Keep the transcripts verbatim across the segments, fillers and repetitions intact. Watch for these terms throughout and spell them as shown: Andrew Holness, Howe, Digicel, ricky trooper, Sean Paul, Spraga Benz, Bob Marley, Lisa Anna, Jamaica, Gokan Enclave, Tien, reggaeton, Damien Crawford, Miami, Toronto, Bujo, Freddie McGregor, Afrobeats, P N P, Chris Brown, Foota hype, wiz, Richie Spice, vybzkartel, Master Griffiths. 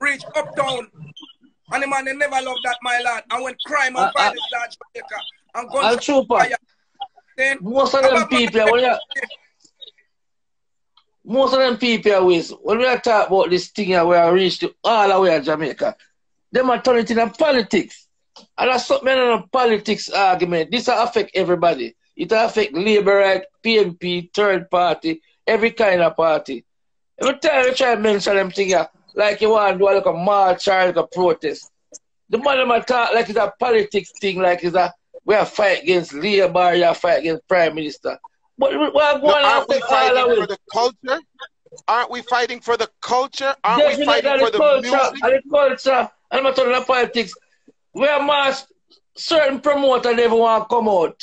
reach uptown. And the man, they never love that, my lad. And when crime and violence large Jamaica and guns fire, then most of them people, when you, most of them people with when we are talking about this thing here, we are reached all the way to Jamaica. Them are turning it into politics. And that's something in politics argument. This will affect everybody. It will affect Labour right, P M P, third party, every kind of party. Every time you try to mention them things here, like you want to do like a march or like a protest, the man might talk like it's a politics thing, like it's a we are fight against Labour, you are fight against Prime Minister. But we are going no, aren't we fighting for the culture? Aren't we fighting for the culture? Aren't Definitely we fighting for the culture, music? And the culture, and I'm talking about politics. We are mass certain promoter never want to come out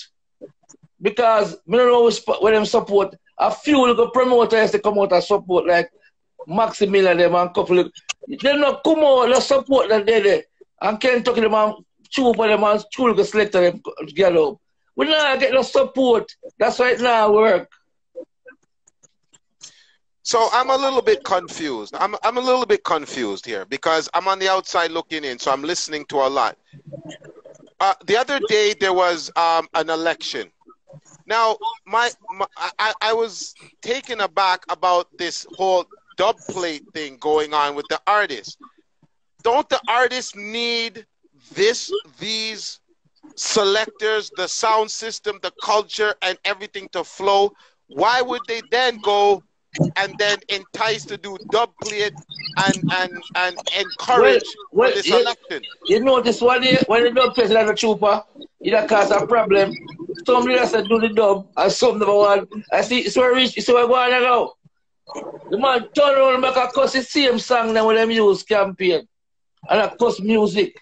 because we don't know where them support. A few little promoters has to come out and support like Maximilian them and couple of they not come out and support that they there. And Kentucky them and Trooper them and two little selector them get up. We not get no support. That's why it not work. So I'm a little bit confused. I'm I'm a little bit confused here because I'm on the outside looking in, so I'm listening to a lot. Uh, the other day there was um, an election. Now my, my I, I was taken aback about this whole dub plate thing going on with the artists. Don't the artists need this these selectors, the sound system, the culture, and everything to flow? Why would they then go and then enticed to do dub plate and, and, and encourage well, well, this you, election? You know this one day, when the dub plays like a trooper, it will cause a problem. Some leaders that do the dub and some never want. I see, it's where rich, it's where going now. The man turn around and make a cuss the same song now when they use campaign. And a cuss music.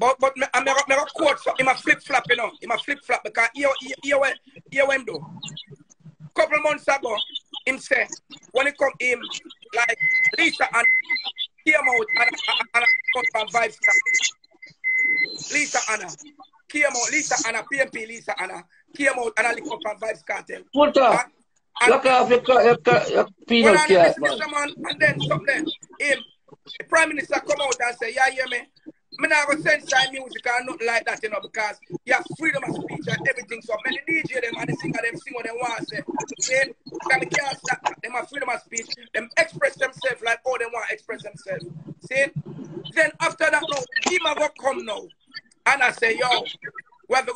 But but I'm not going to quote something, I'm flip flop, you know. I'm flip flop because here when do. Couple months ago, him say, when it come him, like Lisa and came out and and and vybzkartel. Lisa Anna came out, Lisa Anna, P M P Lisa Anna came out and I lick up and vybzkartel. What up? Look off your peanut cat, man. And then something, him, the Prime Minister come out and say, yeah, yeah, man. I'm not going to censor music and nothing like that, you know, because you have freedom of speech and everything. So many D J them and the singer them sing what they want to say. They can't stop that. They have freedom of speech. They express themselves like all they want to express themselves. See? Then after that, no, Dima will come now. And I say, yo, we have to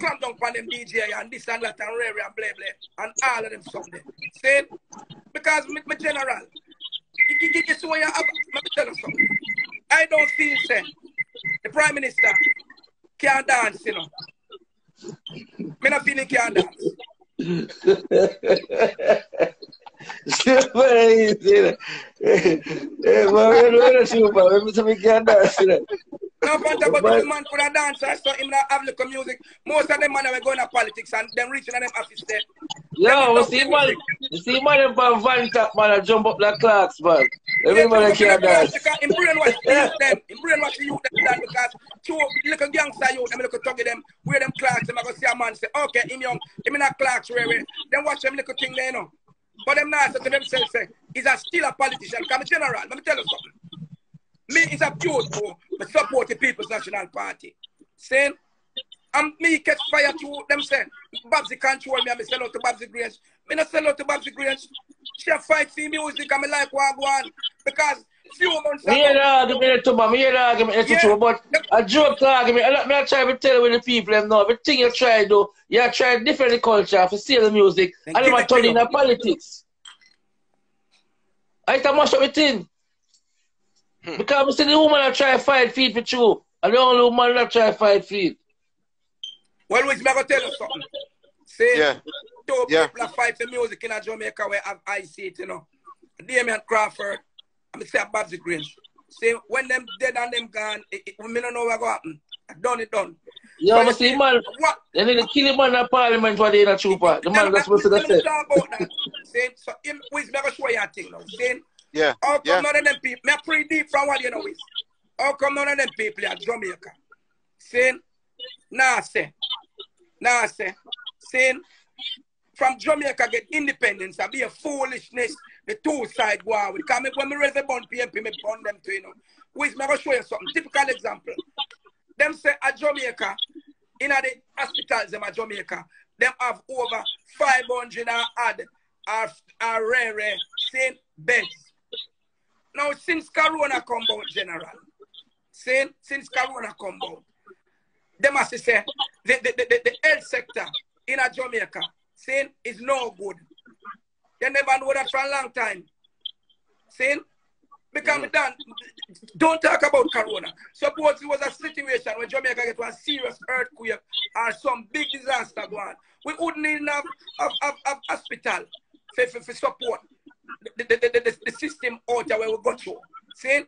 clamp down on them D J and this and that and Rary and blah, blah, and all of them someday. See? Because my general, you see what you have, let me tell you something. I don't feel safe. The Prime Minister can't dance, you know. Me not feeling can't dance. Super easy. Hey, man, we don't super. We say we can't dance, you know. No, but about the man could have danced. I saw him not have local music. Most of them man were going to politics and them reaching and them office there. Yeah, we see man. You see man from Van Tap man that jump up like clocks, man. Everybody can't dance. In brainwash them, in brainwash you them because two little gangster you, them little tuggy them, wear them clocks. Them I go see a man say, okay, him young, him not clocks, where we. Them watch them little thing there, you know. But them now say to themselves, say, is a still a politician? Come general, let me tell you something. Me is a pure for support the People's National Party. Saying, and me catch fire to them saying, Babsy control me, I sell out to Babsy Grange. Me not sell out to Babsy Grange. She fight for music and me like what I go on. Because few months ago. Me and argument to me, and argument to you, but a joke argument. I'm not trying to tell with the people them now. Everything you try to do, you try different culture to steal the music. And then I turn in the politics. I can mash up everything. Hmm. Because we see the woman that try to fight feet with you, and the only woman that try to fight feet. Well, which I'm going to tell you something. See, yeah. two yeah. people that fight for music in Jamaica where I see it, you know. Damien Crawford, I'm going to say Babsy Grange. See, when them dead and them gone, it, it, we don't know what's going to happen. Done it done. Yeah, but see, man, what? They need to kill him on the parliament while they're in a trooper. The man that's supposed to say. See, so which I'm going to show you a thing now. See? Yeah. How come yeah. none of them people? Me pretty deep from what you know is. How come none of them people are Jamaica? Sin, nah say, nah say, sin. From Jamaica get independence and be a foolishness the two side go out with. Because when me raise a bond P M P, me bond them too, you know. Wiz, I'm going to show you something. Typical example. Them say at Jamaica, in the hospitals, them at Jamaica, them have over five hundred odd or rare same beds. Now, since Corona come out, General, since, since Corona come out, they must say the, the, the, the health sector in a Jamaica saying is no good. They never know that for a long time. Saying, because mm. done, don't talk about Corona. Suppose it was a situation when Jamaica get one serious earthquake or some big disaster going on. We wouldn't need enough of, of, of hospital for, for, for support the, the, the, the, the system out there where we got to. Saying,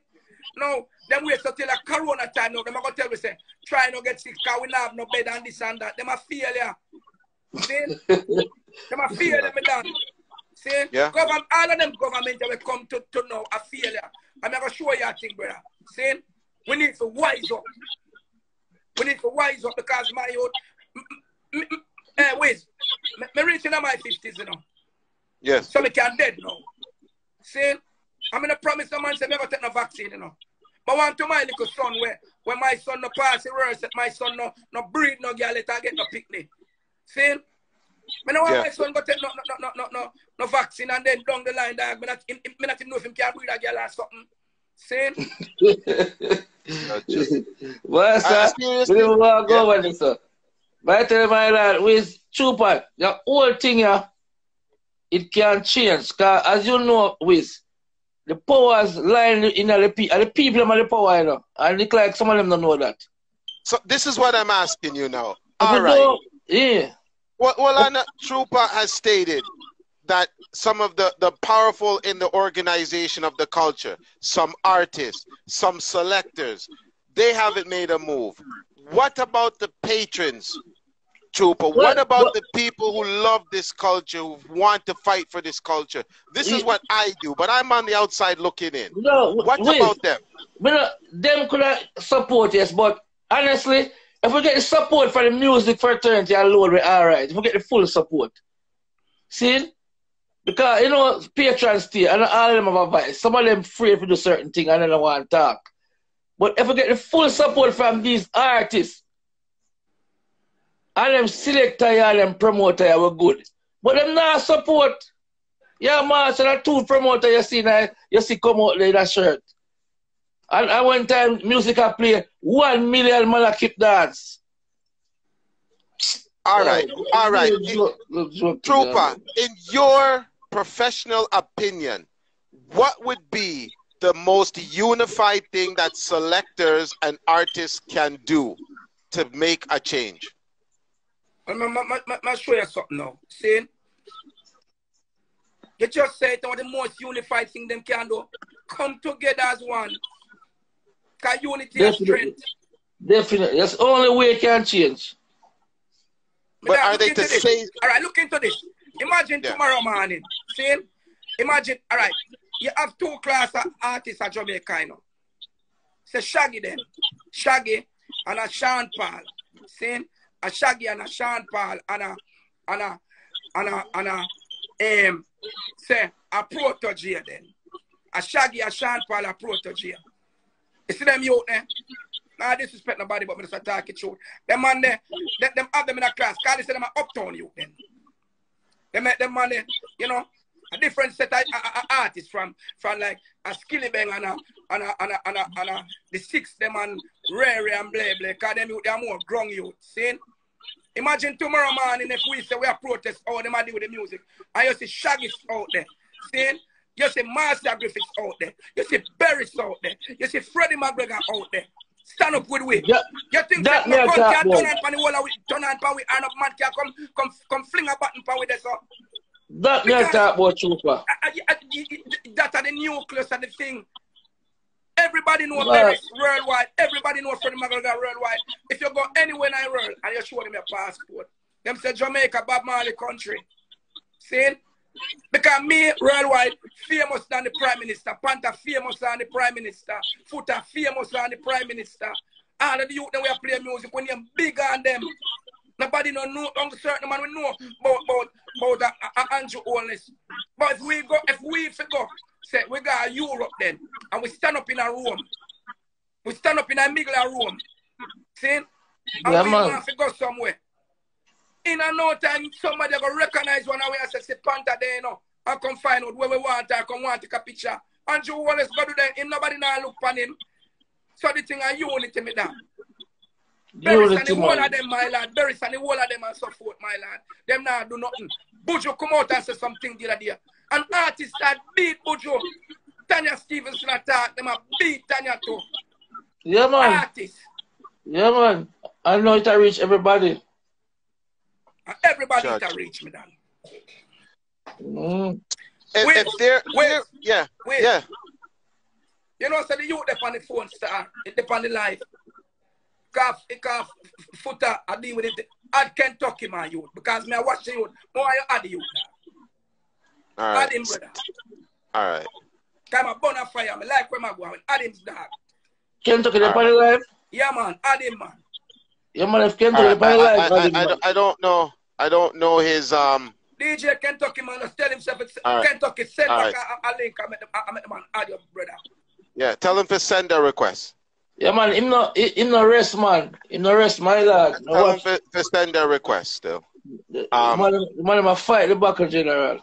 now, then we have to tell a Corona time now. Them are going to tell we say, try not get sick because we don't have no bed and this and that. Them are failure. See? Them are failure, me done. See? Yeah. Government, all of them government that will come to, to know a failure. I'm going to show you a thing, brother. See? We need to wise up. We need to wise up because my youth, eh, wait, I'm reaching my fifties, you know. Yes. So we can dead now. See? I'm going to promise the man say never take no vaccine, you know. But one to my little son, where, where my son no pass the words, my son no, no breathe, no girl, let her get no picnic. See? I don't want my son to take no, no, no, no, no, no vaccine, and then down the line, I don't know if he can breathe a girl or something. See? Well, sir, we don't want to go with this, sir. But I tell my lad, with Trooper, the whole thing here, it can change. Because as you know, with the powers lying in the people, and the people are the power, you know. And it's like some of them don't know that. So this is what I'm asking you now. All right. Know, yeah. Well, well Anna, Trooper has stated that some of the, the powerful in the organization of the culture, some artists, some selectors, they haven't made a move. What about the patrons, Trooper? What, what about what? The people who love this culture, who want to fight for this culture? This is what I do, but I'm on the outside looking in. No, what wait, about them? We not, them could have support us, but honestly, if we get the support for the music fraternity alone, we're all right. If we get the full support. See? Because, you know, patrons still, and all of them have advice. Some of them free to do certain things and they don't want to talk. But if we get the full support from these artists, and them selector and them promoter were good. But them not support. Yeah, man, so that two promoter you see now, you see come out there in that shirt. And at one time music I play one million Malakip dance. All right, all right. In, Trooper, in your professional opinion, what would be the most unified thing that selectors and artists can do to make a change? I'm going to show you something now. See? You just said one of the most unified thing them can do. Come together as one. Because unity is strength. Definitely. That's the only way it can change. But are they to say... All right, look into this. Imagine yeah. tomorrow morning. See? Imagine, all right, you have two class of artists at Jamaica, you know. Say Shaggy then. Shaggy and a Sean Paul. See? A Shaggy and a Sean Paul and a and a and a and a um say a protege then. A Shaggy and Sean Paul a protege. You see them youth there? Eh? Nah, I disrespect nobody but me just attack it through. Them man there, eh, them have them in a class. Cause they say them are uptown youth then. They make them man eh, you know, a different set of uh, artists from from like a Skillibeng and a and a and a and a, and a the six them and Rare and blah blah. Cause them youth they are more grown youth. See? Imagine tomorrow morning if we say we are protest all them are do with the music. And you see Shaggy's out there. See? You see Master Griffiths out there. You see Berries out there. You see Freddie McGregor out there. Stand up with we. Yeah, you think that, that man can't that, turn on the wall, turn on power, and up man can come, come, come fling a button power there, so. That man talk about Trooper. That are the nucleus of the thing. Everybody knows Berries worldwide. Everybody knows Freddie McGregor worldwide. If you go anywhere in the world and you show them your passport, them say Jamaica, Bob Marley country. See? Because me, worldwide, famous than the Prime Minister. Panther, famous than the Prime Minister. Foota, famous than the Prime Minister. All of the youth that we play music, when you're bigger than them. Nobody no know, only certain man we know about about about the, uh, Andrew Holness. But if we go, if we forget, say we got Europe then, and we stand up in a room, we stand up in a middle of a room, see, and yeah, we want to go somewhere. In a no time, somebody go recognize one away and say, "See, Panther there, you know, I come find out where we want to, I come want to take a picture." Andrew Holness go do that, him nobody now look on him. So the thing I unity me down. Berries and the whole of them, my lad. Berries and the whole of them and so forth, my lad. Them now do nothing. Bujo come out and say something the other day. An artist that beat Bujo. Tanya Stevenson attack them and beat Tanya too. Yeah, man. Artist. Yeah, man. I know it to reach everybody. And everybody it to reach me down. Mm. If, Wiz, if they're, Wiz, they're, yeah, Wiz. yeah. You know, so the youth up on the phone star, up on the live. Because because Foota, I deal with it. I can't talk to my youth because me I watch the youth. More I add the youth. All right. Add him, brother. All right. Because I'm born on fire. I like where I'm going. Add him, dog. Can't talk to the party life? Yeah, man. Add him, man. Yeah, man. If can't talk to the party life, I, I, I, I, don't, I don't know. I don't know his um. D J Kentucky man, just tell himself it's right. Kentucky. Send back right. a, a link. I met the, I met the man. Add your brother. Yeah, tell him to send a request. Yeah, man, him no, him no rest, man. Him no rest, my lad. No, tell watch. him to, to send a request, still. Um, man, man, I fight the back of general.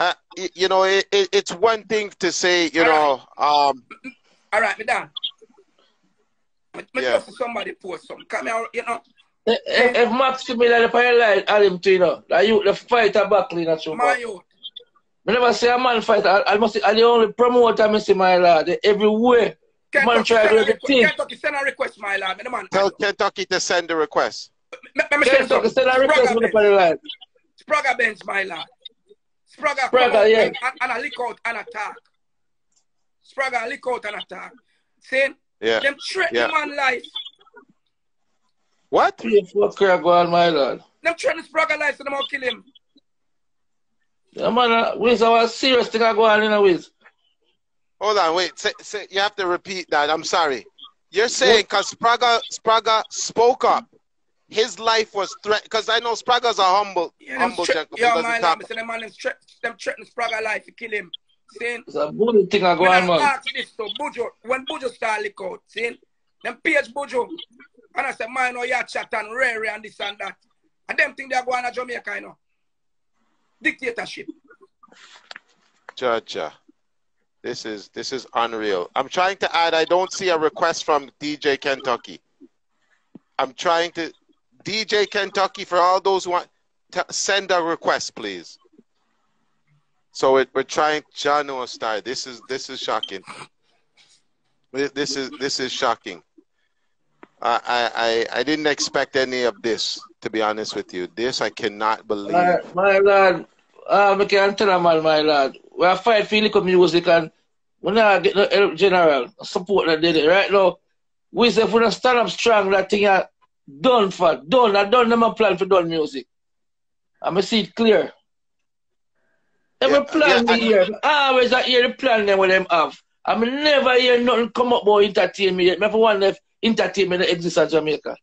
Uh, you know, it, it, it's one thing to say, you All know. Right. Um, All right, me down. Me, me yeah. Just somebody post something. Come here, you know. If, if, if Max to me like the parallel, add him to, you know. Like you, the fighter back, you know. My youth. I never say a man fight. I, I must. I the only promoter I see, my lad. Everywhere. Kentucky, man, send, a Kentucky send a request, my lad. Me, man. Tell Kentucky to send a request. Me, me, me Kentucky send a request with the party line. Spraga Benz, my lad. Spraga, Spraga yeah. And, and a lick out and attack. Spraga lick out and attack. See? Yeah. Them threaten yeah. man life. What? What crap going, my lad? Them threaten Spraga life so them all kill him. Yeah, man. Uh, Wiz, I was serious thing I go on in a Wiz. Hold on, wait. Say, say, you have to repeat that. I'm sorry. You're saying because Spraga, Spraga spoke up. His life was threatened. Because I know Spraga's a humble, yeah, humble gentleman. Yeah, my lad, so them man them threaten Spraga life to kill him. See? It's a bully thing I go on, man. I ask this, so Bujo, when Bujo started lick out, see? Them P H Bujo. And I said, man, oh, yeah, chat and rare and this and that. And them thing they go on to Jamaica, you know. Dictatorship. Cha cha. This is this is unreal. I'm trying to add. I don't see a request from D J Kentucky. I'm trying to D J Kentucky for all those who want to send a request, please. So it, we're trying Jano style. This is this is shocking. This is this is shocking. Uh, I I I didn't expect any of this, to be honest with you. This I cannot believe. My, my lad, uh, I can't tell him, my lad. We are fighting for illegal music and we not get no general support that did it right now. We say if we don't stand up strong, that thing are done for done. I don't never plan for done music. I'm gonna see it clear. Every yeah, plan yeah, we hear, I always I hear the plan them with them have. I mean, never hear nothing come up about entertainment yet. Never one left entertainment that exists in Jamaica.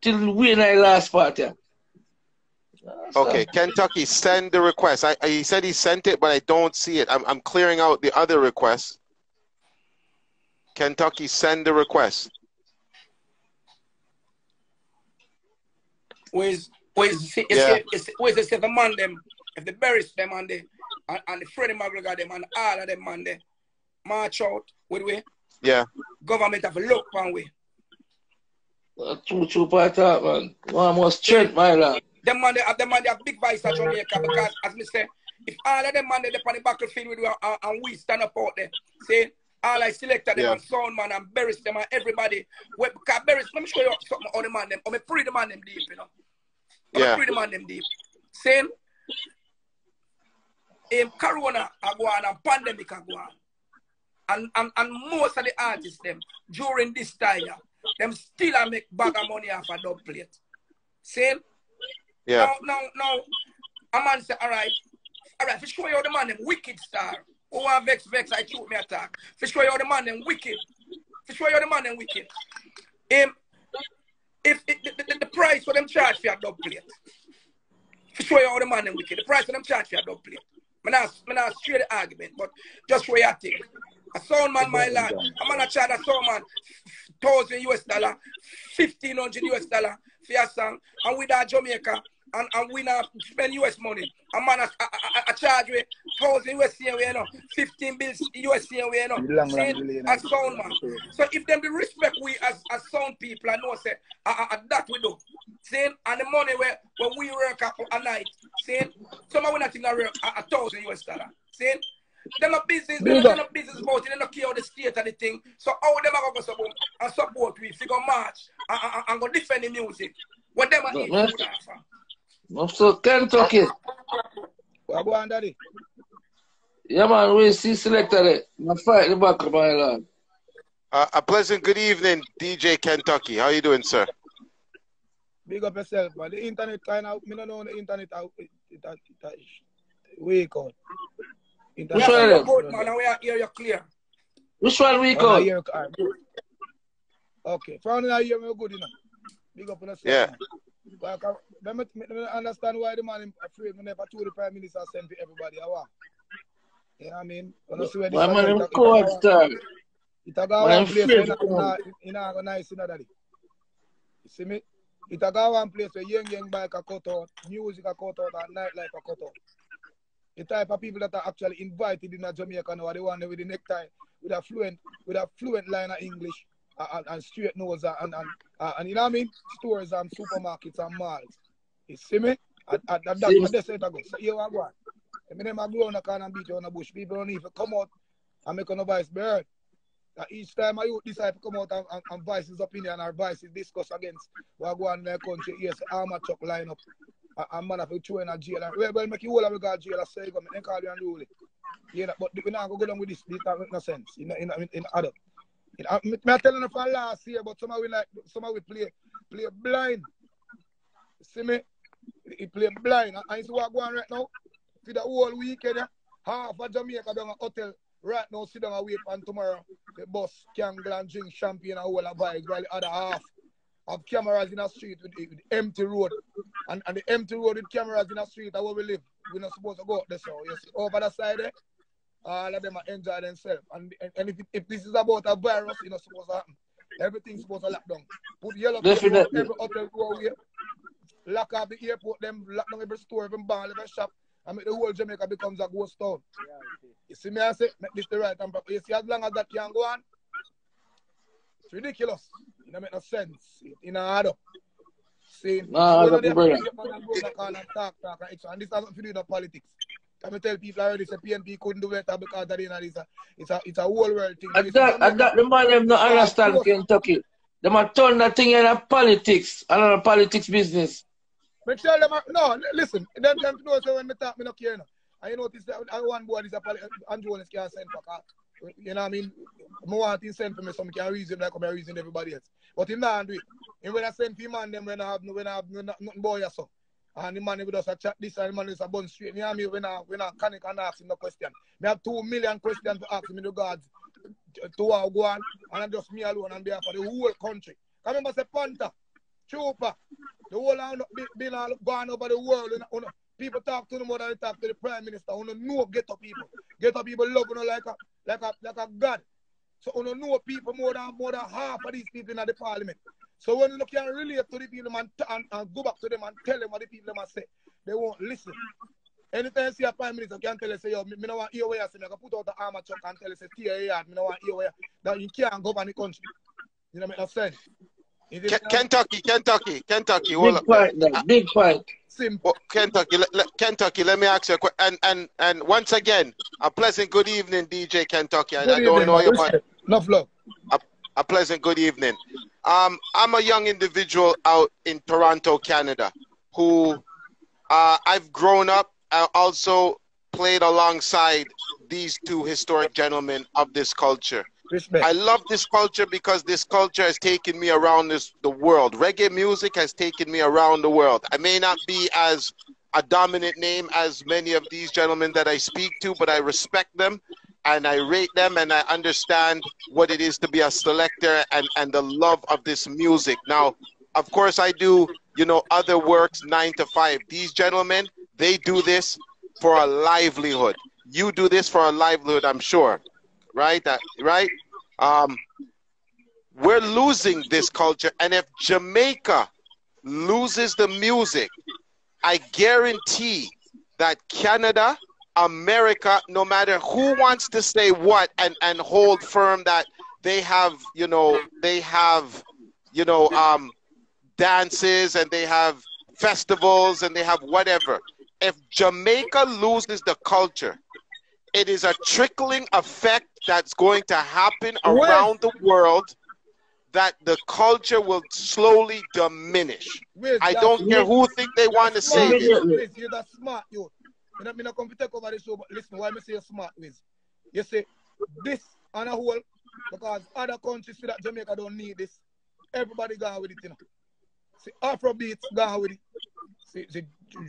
Till we in our last part, yeah. Okay, Kentucky, send the request. I, I he said he sent it, but I don't see it. I'm I'm clearing out the other requests. Kentucky, send the request. Where's where's yeah. where's the seven man them? If they bury them and the and, and the Freddie McGregor them and all of them and they march out with way. Yeah. Government have a look one way. Two two part up, man. One more strength, my lad. Them man, they have, them man, they have big vice at Jamaica because, as me say, if all of them man, they're on the battlefield with you and, and we stand up out there, see, all I selected them yeah. and sound man and buries them and everybody. We, because buries, let me show you something on the man them, I'm a free the man them deep, you know. I'm yeah. free the man them deep. Same. Um, corona are going on and pandemic are going on. And, and, and most of the artists them, during this time, yeah, them still a make bag of money off a dub plate. Same. Yeah. Now, now, now, a man say, all right, all right, for sure you're the man, them wicked star. Oh, I vex, vex, I shoot me attack. For sure you're the man, them wicked. For sure you're the man, them wicked. Um, if it, the, the, the price for them charge for a dub plate. To show you how the man them wicked. The price for them charge for a dub plate. I'm not, I'm not straight the argument, but just for your thing. A sound man, my lad, I'm gonna charge a sound man thousand U S dollar, fifteen hundred U S dollar for your song, and with that Jamaica, and, and we now spend U S money. A man a, a, a, a charge with thousand U S C, you know, fifteen bills U S C, you know, a sound man. So if them the respect we as, as sound people, I know, say, a, a, a, that we do. See, and the money where, where we work a, a night, see, some of we not think I work a, a thousand U S dollar, see. They're not business, they're not business about it, they don't care how the state and the thing. So how them are going to go and support we, if you go march and, and, and go defend the music, what them are eating. So Kentucky. What go on, Daddy? Yeah, man, we see selected it. Fight the back of my land. Uh, a pleasant good evening, D J Kentucky. How you doing, sir? Big up yourself, man. The internet kind of, I don't know the internet out. We call. Which one? Your boat, man, and we are here, you're clear. Which one we call? Okay, from now here we're good enough. Big up on us. Yeah. But I understand why the man afraid when never told the Prime Minister send to everybody. You know what I mean? My man in court, sir. It's a one place where you're not nice, you know, Daddy. You see me? It's a one place where young young bike a cut out, music a cut out, and nightlife a cut out. The type of people that are actually invited in Jamaica now are the one with the necktie, with a fluent, with a fluent line of English and, and straight nose and, and, and, and you know what I mean? Stores and supermarkets and malls. You see me? And, and, and that's what they said ago. So here we go. I mean, I grow on the can and beat you on the bush. People don't even come out and make a vice bird. That each time I decide to come out and, and, and voice his opinion or voice his discuss against what go on in their country, yes, I'm a chuck line up. I'm man for throwing a jail. Well, well, make you all of a guard jail. I say, go, make call you and do it. Yeah, but we're not going to go down with this. This doesn't make no sense. You know, in in other. I'm telling you from last year, but somehow we like, somehow we play, play blind. See me? He play blind. And you see what's going on right now? For the whole weekend, half of Jamaica down a hotel right now, sit down and wait, and tomorrow the bus can go and drink champagne and all of vibes, while the other half of cameras in the street with, with empty road. And, and the empty road with cameras in the street are where we live. We're not supposed to go out there. So you see, over the side there, all of them are enjoying themselves. And, and, and if, if this is about a virus, it's not supposed to happen. Everything's supposed to lock down. Put yellow people on every hotel go away. Lock up the airport, them lock down every store, every bar, every shop. And make the whole Jamaica becomes a ghost town. You see me, I say, make this the right and proper. You see, as long as that can go on, it's ridiculous. It doesn't make no sense. It doesn't add up. See, nah, so that's brilliant. And this has nothing to do with politics. I'm going to tell people already say P N P couldn't do better because that, you know, it's, a, it's, a, it's a whole world thing. And that, and that, the man them not understand Kentucky. They might turn that thing into politics, another politics business. Make sure them are, no, listen, them them know so when me talk, me no care. No. And you notice that one boy is a politics, Andrew Wallace can't send for car. You know what I mean? I want him to send for me so I can reason like I reason everybody else. But him not do it. And when I send for him and them, when I have, when I have nothing boy or so. And the man with us a chat this and the man is a bun straight. You know what I mean? When I, when I can I ask him the question. I have two million questions to ask him in regards to how go on. And just me alone on behalf of the whole country. I remember say Panther, Trooper, the whole round been all gone over the world. You know, you know, people talk to them more than they talk to the Prime Minister. You don't know ghetto people. Ghetto people love you know, like a like a like a god. So you don't know people more than more than half of these people in the parliament. So when you look and relate to the people and, and, and go back to them and tell them what the people them say, they won't listen. Anytime you see a Prime Minister can tell you say, yo, me, me no want ear where you say, me can put out the armor chuck and tell you say, T A A, me no want ear where that you can't govern the country. You know what I'm saying? Kentucky, Kentucky, Kentucky. Big point, no, big point. Simple. Kentucky, le, le, Kentucky. Let me ask you a question. And and and once again, a pleasant good evening, D J Kentucky. I, I don't evening, know your man. Love, love. A, a pleasant good evening. Um, I'm a young individual out in Toronto, Canada, who uh, I've grown up. I also played alongside these two historic gentlemen of this culture. I love this culture because this culture has taken me around this, the world. Reggae music has taken me around the world. I may not be as a dominant name as many of these gentlemen that I speak to, but I respect them and I rate them and I understand what it is to be a selector and, and the love of this music. Now, of course, I do you know, other works nine to five. These gentlemen, they do this for a livelihood. You do this for a livelihood, I'm sure, right? That, right? Um, we're losing this culture. And if Jamaica loses the music, I guarantee that Canada, America, no matter who wants to say what and, and hold firm that they have, you know, they have, you know, um, dances and they have festivals and they have whatever. If Jamaica loses the culture, it is a trickling effect that's going to happen around the world, that the culture will slowly diminish. Wiz, I don't care who think they want to say this. You're that smart, you. You know, I'm not going to take over this show, but listen, why I say you're smart, Wiz? You say this on a whole, because other countries see that Jamaica don't need this. Everybody gone with it, you know. See, Afrobeats gone with it. See, see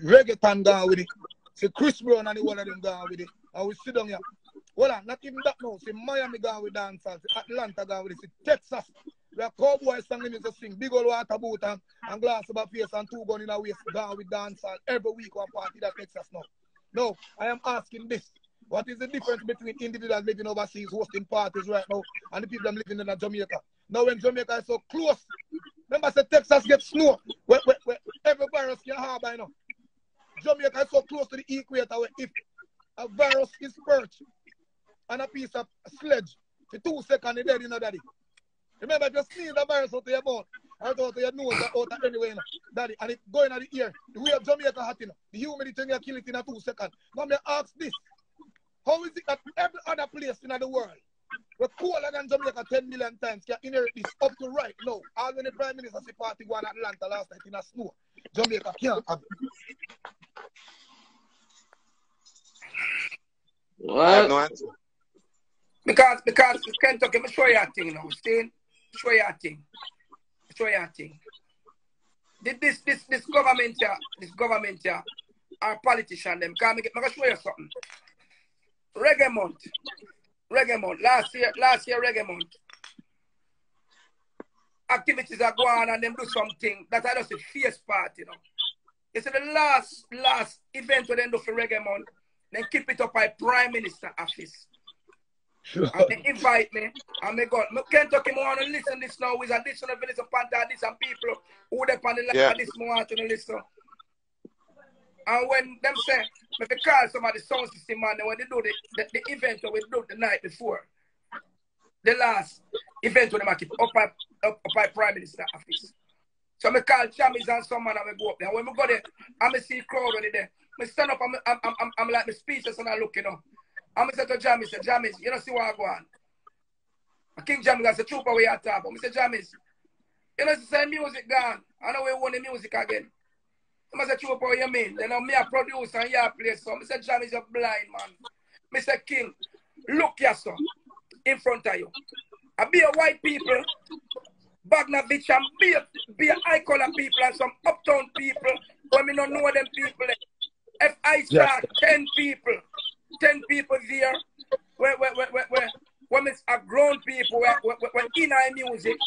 reggaeton gone with it. See, Chris Brown and the one of them gone with it. And we sit down here. Well, not even that now. See, Miami gone with dancers. See, Atlanta gone with it. See, Texas. The cowboys sang them to sing. Big old water boot and, and glass about face and two gun in a waist. Gone with dancers. Every week one party that Texas now. No, I am asking this. What is the difference between individuals living overseas, hosting parties right now, and the people living in Jamaica? Now, when Jamaica is so close, remember, say Texas gets snow. Where, where, where every virus can harbor, you know. Jamaica is so close to the equator where if a virus is perched on a piece of sledge for two seconds, you're dead, you know, daddy. Remember, if you sneeze the virus out of your mouth, out of your nose, out of anywhere, you know, daddy, and it's going out of the ear, the way of Jamaica hot, you know, the humidity will kill it in a two seconds. Now, me ask this. How is it that every other place in the world, we're cooler than Jamaica ten million times, can inherit this up to right now? All when the Prime Minister said party one Atlanta last night in a snow, Jamaica can't have it. What? I have no answer. Because, because Kentucky, I'm show you a thing now, Stan. Show you a thing. Show you a thing. This, this, this government here, this government here, our politicians, them, can I make, make show you something? Reggae month, reggae month. Last year, last year reggae month. Activities are going on and them do something. That's just a fierce part, you know. It's the last, last event where they do for reggae month. Then keep it up by Prime Minister office. Sure. And they invite me. And they go, I can't talk him on and listen this now with additional village of this and people who depend on the yeah. this more to listen. And when them say, if they call somebody sound system man, when they do the, the, the event that we do the night before, the last event when they keep up by, up, up by Prime Minister office. So I call Chammies and some man and I go up there. And when I go there, I see crowd when they there. I stand up and I'm, I'm, I'm, I'm like, my speeches and I look, you know. And I say to Jammies, Jammies, you don't see what I go on. And King Jammies, I say, Trooper, we are top. And I say, Jammies, you know, it's the same music gone. I know we want the music again. I said, Trooper, what you mean? Then I'm a producer and you play some. I said, John is a blind man. Mister King, look here, son, in front of you. I be a white people, Bagnovich, and be a, be a high color people and some uptown people, but me don't know them people. If I start yes. ten people, ten people there, where, where, where, where, where, where are grown people, where, where, where, where in our music,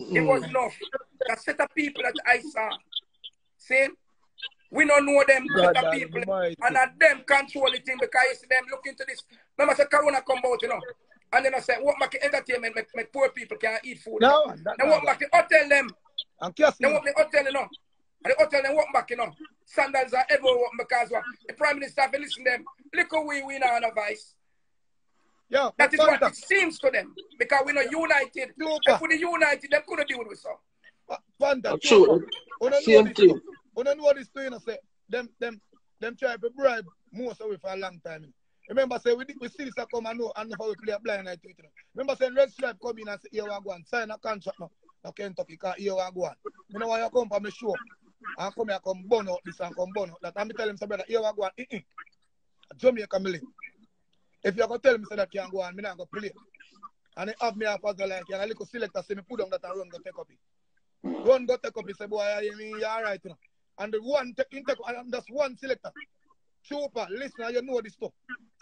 mm. it was enough. The set of people that I saw, see? We don't know them better people, mighty. And at them control the thing because you see them look into this. Remember, say Corona come out, you know, and then I say, what make entertainment make, make poor people can eat food? No, you know? Then what back the hotel them? I'm then what the hotel, you know? And the hotel then walk back, you know? Sandals are everywhere because well, the Prime Minister have listen to them. Look how we win our advice. Yeah, that is what that. It seems to them because we're not united. Look, if we're united, they couldn't deal with us. So. Panda, sure. Same thing. I don't know this too, you know, say, them, them, them try to bribe most of it for a long time. You know. Remember, say, we, we see this I come and know, and know how we play a blind night. You know. Remember, say, Red Stripe come in and say, here we go and sign a contract now. Now, Kentucky, because here we go on. You know, when you come for me show, and come here, come burn out this and come burn out that. And I tell him, say, brother, here we go on. Eh, eh. Jamaica, me live. If you're going to tell me, say, that can't go on, I'm not going to play. And they have me half as the like, and I look at selector, say, me put down that and run, go take up it. One got take up, he said, boy, I mean, you're all right, you know. And the one take intake, and that's one selector. Trooper, listener, you know this stuff.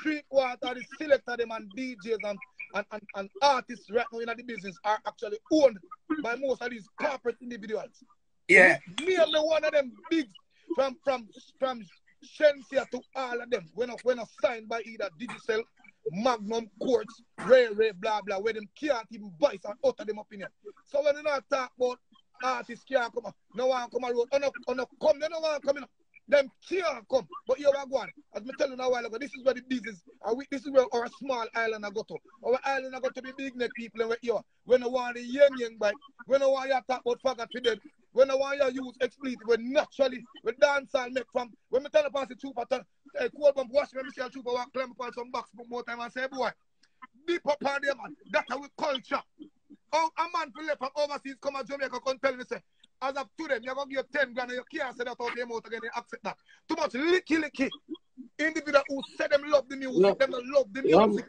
Three quarters of the selector, them and D Js and, and, and, and artists right now in the business are actually owned by most of these corporate individuals. Yeah. Nearly one of them big from from from Shensia to all of them. When I when I signed by either Digicel, Magnum, Quartz, Ray Ray, blah blah, where them can't even voice and utter them opinion. So when you not talk about artists can't come, no one come around, oh no, oh no come, they no one coming. Them can't come, but you are going. As I tell you now a while ago, this is where the business, and we, this is where our small island I go to. Our island I go to the big neck people, and we're here. When I want the young young bike, when I want you talk about faggot to them, when I want you use expletive, we naturally, we dance and make from. When I tell the pastor trooper, tell a cold bump wash, when I see a trooper walk, climb up on some box for more time and say, boy, deep up on them, man. That's our culture. Oh, a man to left from overseas come to Jamaica, come tell me, say, as of today, you're going to give ten grand and you can't say that out them out again. They accept that. Too much licky licky. Individual who said them love the music, no. Them love the music. Never,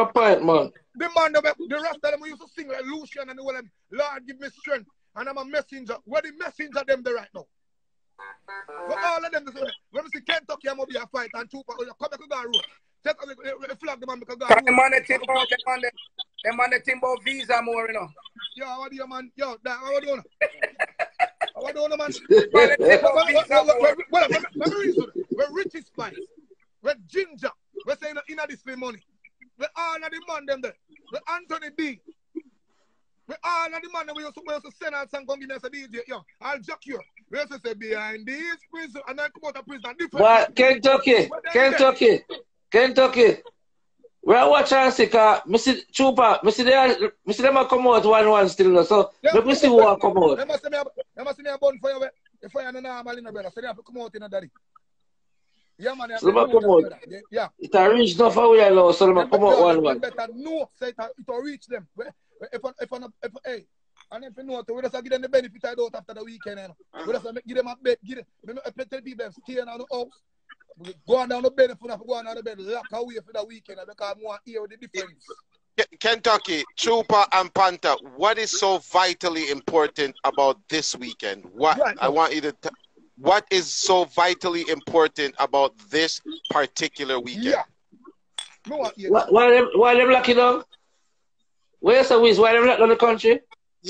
never point, man. The man, the, the rest of them used to sing like Lucian and all them, Lord, give me strength. And I'm a messenger. Where the messenger them there right now? For all of them, when we see Kentucky, I'm going to be a fight and two, come back to that road. Take a flag, the man, because God. The man, the Them man the Timbo visa more, you know. Yo, what do you man? Yo, that what do you know? What do you know, man? Well, let me reason. We're Richie Spice. We're Ginger. We're saying inna this for money. We're all of the man them there. We're Anthony B. We're all of the man that we also we also send out some company as a D J. Yo, I'll jock you. We also say behind this prison and then come out of prison. But Kentucky, Kentucky, Kentucky. Well, watch and see, because I see Trooper, I see them come out one one still, so let me see who will come out. They must see me a bun for you, if I am an normal in a brother, so they have to come out in a daddy. Yeah, man, they have to come out. Yeah. It will reach enough for you, now, so they must come out one one. Better know, so it will reach them. If I, if I, if I, hey, and if you know, we just give them the benefit I don't after the weekend, you know. We just give them a bed, give them, I tell people, stay in the house. Go on down the bed for go on down the bed, lock away for the weekend because I want to hear the difference. Kentucky, Trooper and Panther, what is so vitally important about this weekend? What right. I want you to t what is so vitally important about this particular weekend? Yeah. No, yeah. Why, why them why them lucky though? Where's the wiz? Why them lucky on the country?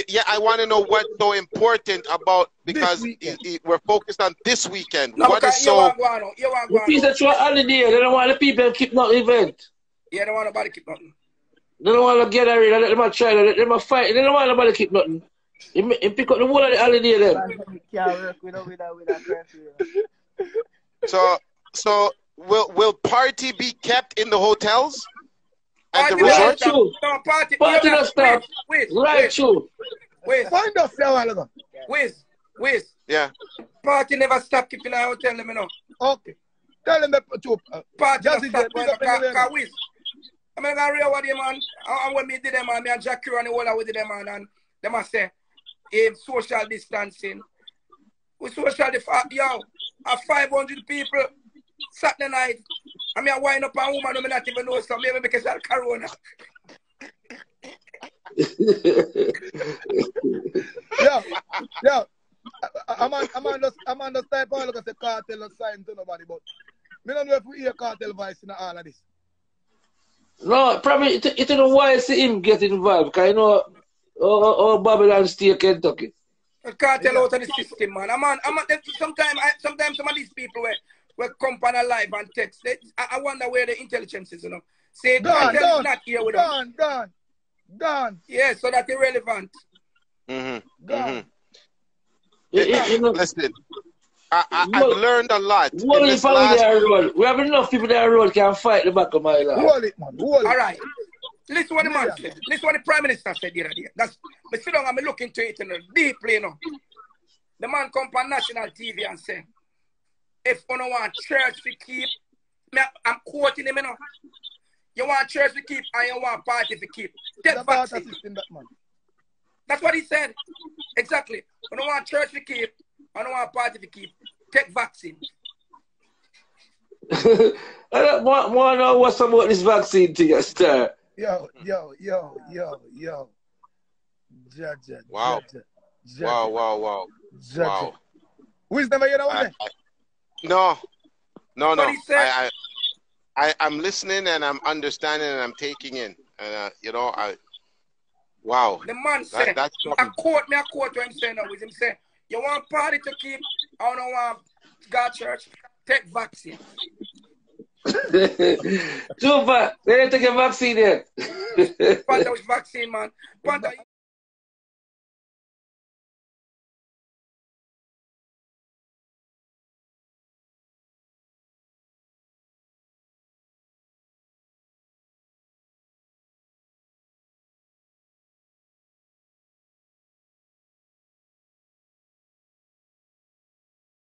Yeah, I want to know what's so important about because it, it, we're focused on this weekend. No, what is so? The piece that you're holiday, they don't want the people to keep no event. Yeah, they don't want nobody to keep nothing. They don't want to gather in, they don't want to try, they don't want to fight, they don't want nobody to keep nothing. They pick up the whole of the holiday then. So, so will, will party be kept in the hotels? At the resort? Party, party does stop. Right, true. Find us there, Alaga. Wiz, Wiz. Yeah. Party never stop. If you know, tell them, you know. Okay. Tell them that uh, party does stop. Because Wiz, I'm going to real what them man. And when me did them man, me and Jackie and the whole of we did them man, and them I say, if social distancing, we social distancing, yo, at five hundred people. Saturday night, I mean, I wind up a woman who may not even know, so maybe because I'll corona. Yeah, yeah. I'm on, I'm on, I'm on the type of look at the cartel and sign to nobody, but I don't know if we hear cartel voice in all of this. No, probably it, it is wise to him get involved, because you know, oh, oh, Babylon still Kentucky. The cartel yeah. Out of the system, man. I'm on, I'm on, sometimes, I, sometimes some of these people were. Well, come on alive and text. They, I, I wonder where the intelligence is, you know. Say, Don, Don, not here with Don, Don, Don. Yeah, so that's irrelevant. Mm-hmm. Don. Mm-hmm. Yeah, yeah, you know, listen, I, I, I've learned a lot. Wall in this last... road. We have enough people there road can fight the back of my life. Wall it, man. Wall it. All right. Listen what the man yeah. said. Listen what the Prime Minister said the other day. That's, but sit down and look into it, you know, deeply, you know. The man come on national T V and said, if you don't want church to keep, I'm quoting him, you know. You want church to keep and you want party to keep. That's, that man. That's what he said. Exactly. You don't want church to keep, I don't want party to keep. Take vaccine. I don't want, want to know what's about this vaccine thing, yes, sir. Yo, yo, yo, yo, yo. Ja, ja, wow. Ja, ja, wow, wow, wow. Ja, ja. Wow. Who is never here that one? No, no, no. I, I, I, I'm listening and I'm understanding and I'm taking in. And, uh, you know, I, wow. The man that, said, I quote me, I quote what I'm saying now with him saying, You want party to keep? I don't know, want God church. Take vaccine. Super. They didn't take a vaccine yet. Panther with vaccine, man. Panther.